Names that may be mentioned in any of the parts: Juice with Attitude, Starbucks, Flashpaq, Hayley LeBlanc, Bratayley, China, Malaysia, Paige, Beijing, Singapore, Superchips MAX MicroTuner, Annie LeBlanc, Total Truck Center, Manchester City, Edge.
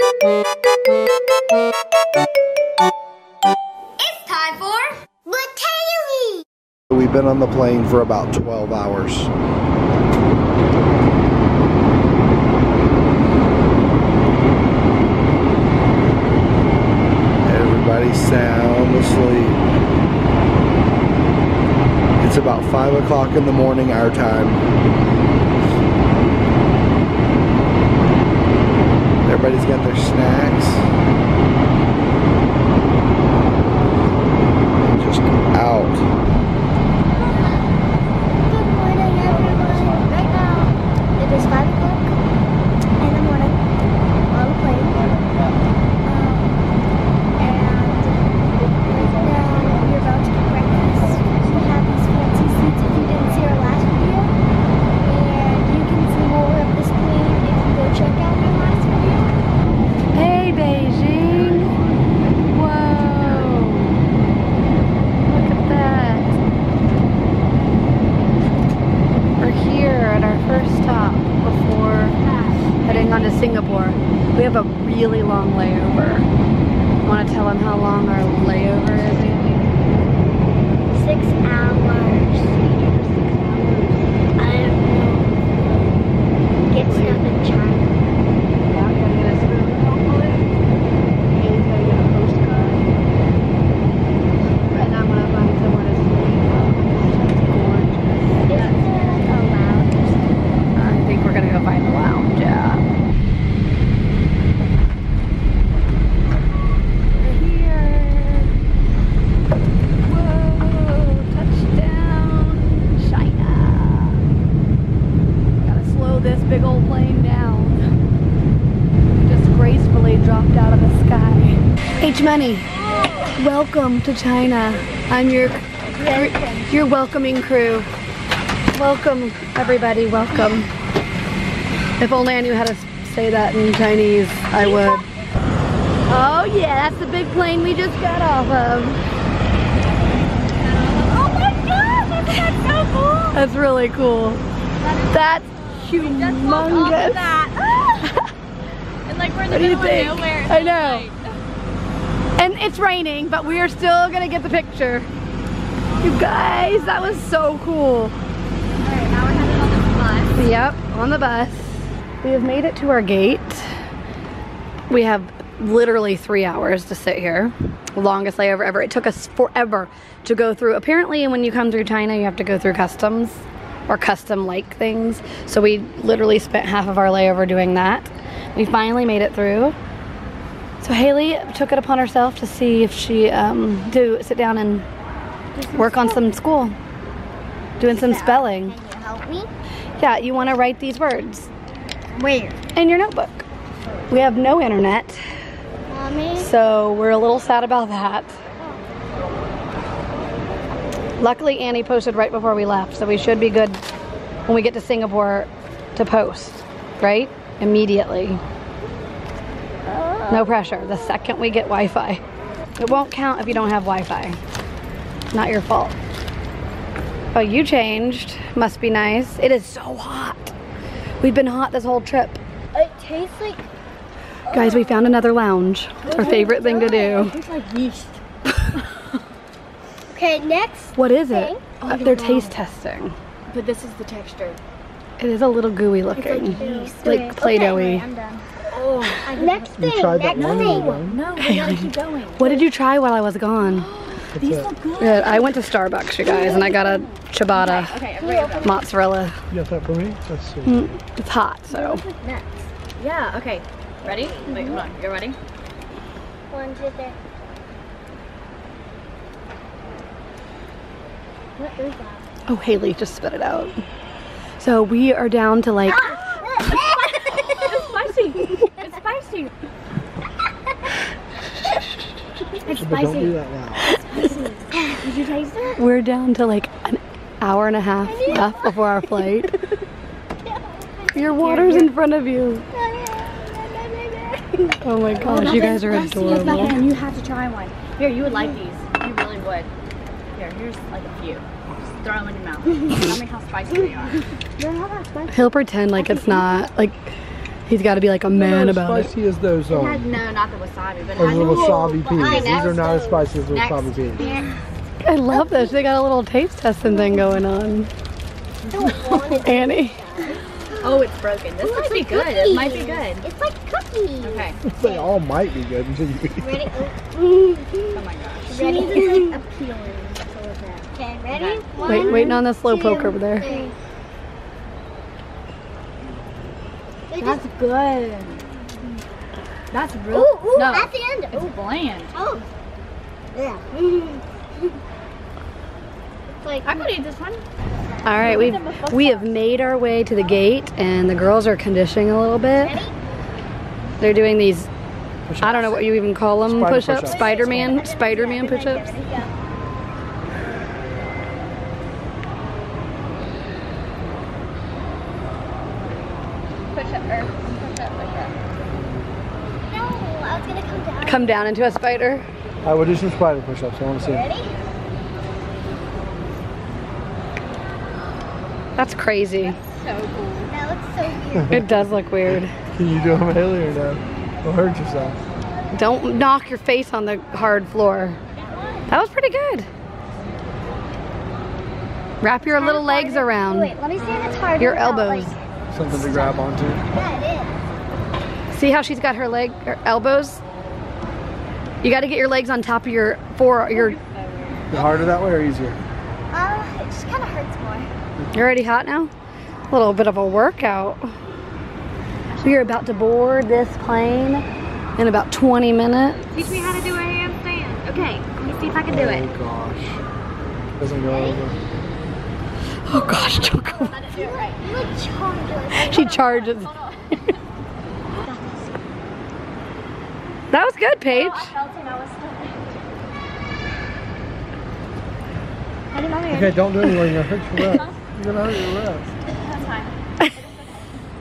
It's time for Bratayley! We've been on the plane for about 12 hours. Everybody's sound asleep. It's about 5 o'clock in the morning our time. Everybody's got their snacks. I'm just out. Good morning, everyone. Right now, it is 5 o'clock in the morning. On the plane. And now we're about to get breakfast. We have these fancy seats if you didn't see our last video. And you can see more of this plane if you go check out my last video. Hey Beijing! Whoa! Look at that! We're here at our first stop before heading on to Singapore. We have a really long layover. Want to tell them how long our layover is, Annie? 6 hours. I don't know. Get stuff in China. Money. Welcome to China. I'm your welcoming crew. Welcome, everybody. Welcome. If only I knew how to say that in Chinese, I would. Oh yeah, that's the big plane we just got off of. Oh my gosh, that's so cool. That's really cool. That's humongous. And like we're in the middle of nowhere. I know. And it's raining, but we are still gonna get the picture. You guys, that was so cool. All right, now we're headed on the bus. Yep, on the bus. We have made it to our gate. We have literally 3 hours to sit here. Longest layover ever. It took us forever to go through. Apparently, when you come through China, you have to go through customs or custom-like things. So we literally spent half of our layover doing that. We finally made it through. So Hayley took it upon herself to see if she do sit down and work on some school, doing some spelling. Can you help me? Yeah, you want to write these words. Where? In your notebook. We have no internet, Mommy. So we're a little sad about that. Oh. Luckily, Annie posted right before we left, so we should be good when we get to Singapore to post, right? Immediately. No pressure, the second we get Wi-Fi. It won't count if you don't have Wi-Fi. Not your fault. Oh, you changed. Must be nice. It is so hot. We've been hot this whole trip. It tastes like... Guys, we found another lounge. It's our favorite thing to do. It tastes like yeast. Okay, next What is thing? It? Oh, they're taste testing. But this is the texture. It is a little gooey looking. It's like yeast. Like Play-Doh-y. Okay, I'm done. Oh, next thing. No, we gotta keep going. What did you try while I was gone? These look good. Yeah, I went to Starbucks, you guys, and I got a ciabatta, mozzarella. You got that for me? That's sweet. It's hot, so. Nuts. Yeah, okay. Ready? Wait, hold on. You ready? 1, 2, 3. What is that? Oh, Hayley just spit it out. So we are down to like... It's spicy. It's spicy. Don't do that now. It's spicy. Did you taste it? We're down to like an hour and a half left before our flight. Your water's in front of you. Oh my gosh, you guys are adorable. You have to try one. Here, you would like these. You really would. Here, here's like a few. Just throw them in your mouth. Tell me how spicy they are. They're not that spicy. He'll pretend like it's not. Like. He's got to be like a man about it. How spicy is those? No, not the wasabi. But those are wasabi peas. These are not as spicy as wasabi peas. I love this. They got a little taste testing thing going on. Annie. Oh, it's broken. This might be good. It might be good. It's like cookies. Okay. They all might be good until you eat. Ready? Oh my gosh. Ready? This like appealing. Okay, ready? Wait, waiting on that slowpoke over there. Three. That's good. That's real. Ooh, no, at the end. It's bland. Oh. Yeah. It's like, I could eat this one. All right, we have made our way to the gate, and the girls are conditioning a little bit. Ready? They're doing these, I don't know what you even call them, push-ups, Spider-Man push-ups. Come down into a spider. I will do some spider push-ups. I want to see. Ready? That's crazy. That's so cool. That looks so weird. It does look weird. Can you do them, Haley, or no? Don't hurt yourself. Don't knock your face on the hard floor. That was pretty good. Wrap your little legs around. Wait, let me see if it's hard. Your elbows. Something to grab onto. Yeah, it is. See how she's got her elbows? You got to get your legs on top of your your. Harder that way or easier? It just kind of hurts more. You're already hot now? A little bit of a workout. We are about to board this plane in about 20 minutes. Teach me how to do a handstand. Okay, let me see if I can do it. Oh gosh. Doesn't go over. Oh gosh, Choco. She charges. That was good, Paige. Okay, don't do anything. You're going to hurt your rest. You're going to hurt your rest. That's fine.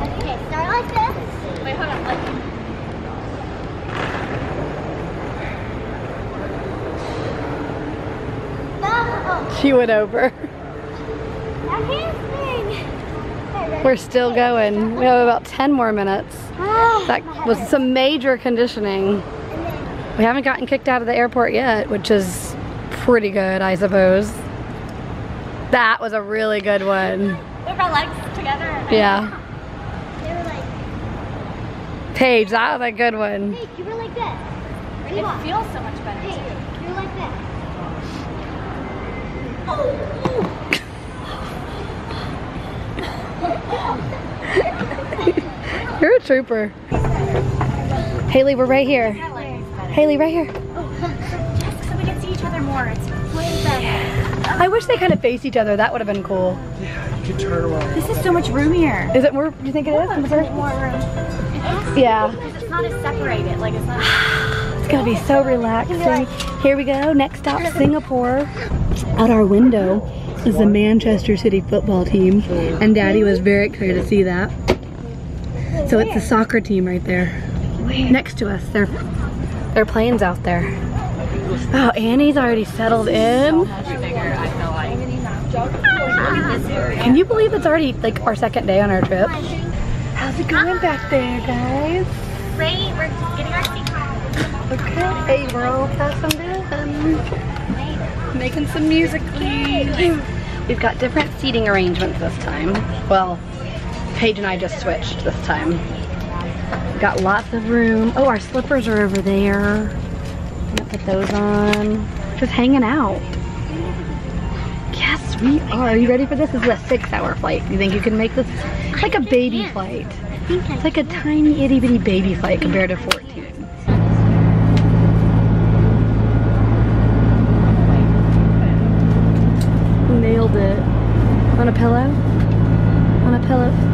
Okay, start like this. Wait, hold on. Like no. She went over. I'm handspring. We're still going. We have about 10 more minutes. That was some major conditioning. We haven't gotten kicked out of the airport yet, which is pretty good, I suppose. That was a really good one. With our legs together. Yeah. They were like... Paige, that was a good one. Paige, you were like this. It feels so much better, Paige, too. You were like this. You're a trooper. Haley, we're right here. Haley, right here. Oh, yes, so we can see each other more. It's way better. I wish they kind of faced each other. That would have been cool. Yeah, you could turn around. This is so much room here. Is it more? Do you think it is? There's more room. Yeah. It's not as separated. Like it's not. It's gonna be so relaxing. Here we go. Next stop, Singapore. Out our window is the Manchester City football team, and Daddy was very excited to see that. So it's the soccer team right there, next to us. Their plane's out there. Oh, Annie's already settled in. Can you believe it's already like our second day on our trip? How's it going back there, guys? Great, we're getting our seat home. Okay, we're all passing down. Making some music, please. We've got different seating arrangements this time. Well. Paige and I just switched this time. Got lots of room. Oh, our slippers are over there. I'm gonna put those on. Just hanging out. Yes, we are. Are you ready for this? This is a 6-hour flight. You think you can make this? It's like a baby flight. It's like a tiny itty bitty baby flight compared to 14. Nailed it. On a pillow?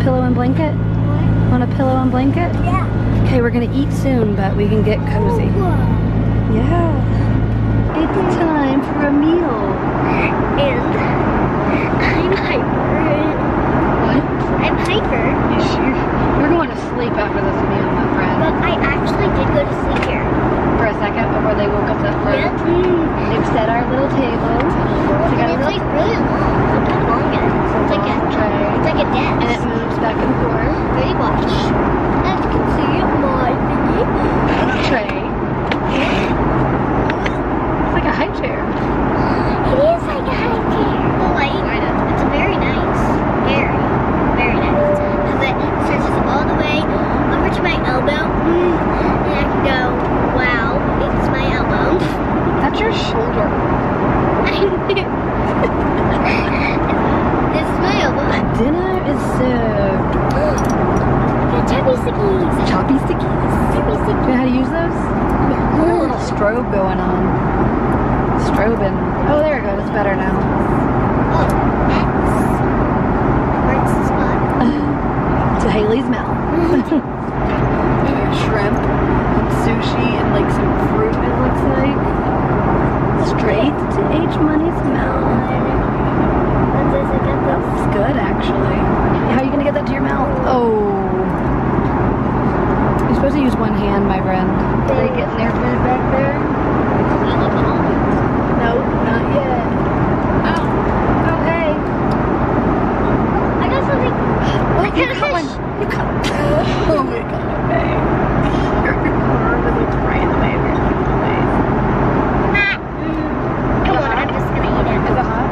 Pillow and blanket? What? On a pillow and blanket? Yeah. Okay, we're gonna eat soon, but we can get cozy. Ooh. Yeah. It's time for a meal. And I'm hyper. What? I'm hyper. You're going to sleep after this meal, my friend. But I actually did go to sleep here. For a second before they woke up that room. Yep. They've set our little table. It's like really long. It's like a desk. And it moves back and forth. Very watch. strobe going on. Strobing. Oh, there it goes. It's better now. Oh, that's the spot. To Hayley's mouth. Shrimp and sushi and like some fruit, it looks like. Straight to H Money's mouth. It's good, actually. How are you going to get that to your mouth? Oh. You're supposed to use one hand, my friend. Did I get an airplane back there? No, not yet. Oh. Okay. I got something. What? You got one. You got one. Oh my god, okay. You're really right in the way of your little face. Come on, I'm just gonna eat it. Is it hot?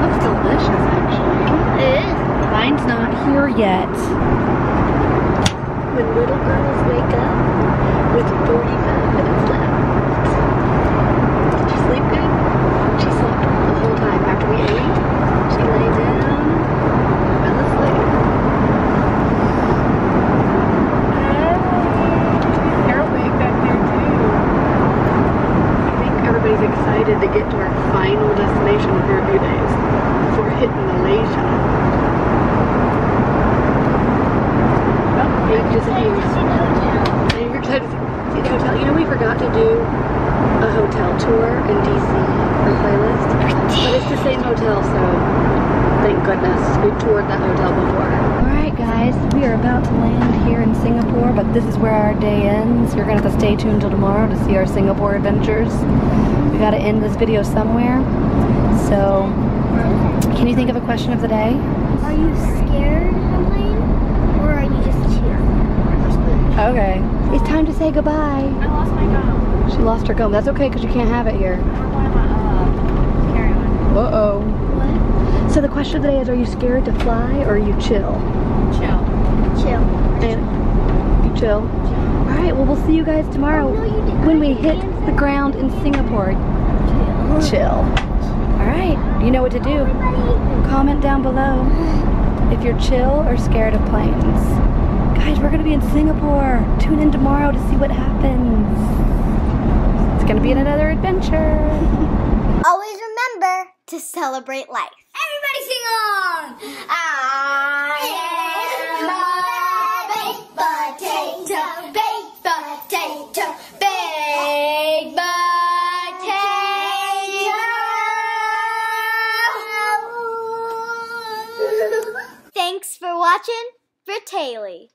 Looks delicious, actually. It is. Mine's not here yet. When little girls wake up with 45 minutes left. Did she sleep good? She slept the whole time. After we ate, she lay down and asleep. They're awake back there too. I think everybody's excited to get to our final destination for a few days before hitting Malaysia. You're excited to see the hotel. You know, we forgot to do a hotel tour in DC for playlist, but it's the same hotel, so thank goodness we toured that hotel before. Alright guys, we are about to land here in Singapore, but this is where our day ends. You're going to have to stay tuned till tomorrow to see our Singapore adventures. We got to end this video somewhere, so can you think of a question of the day? Are you scared of something, or are you just cheering? Okay. It's time to say goodbye. I lost my gum. She lost her gum. That's okay because you can't have it here. Carry on. Uh-oh. What? So the question of the day is, are you scared to fly or are you chill? Chill. Chill. And you chill? Chill. Alright, well we'll see you guys tomorrow when we hit the ground in Singapore. Chill. Chill. Alright, you know what to do. Comment down below if you're chill or scared of planes. Guys, we're gonna be in Singapore. Tune in tomorrow to see what happens. It's gonna be another adventure. Always remember to celebrate life. Everybody sing along. I am a baked potato, baked potato, baked potato. Thanks for watching Bratayley.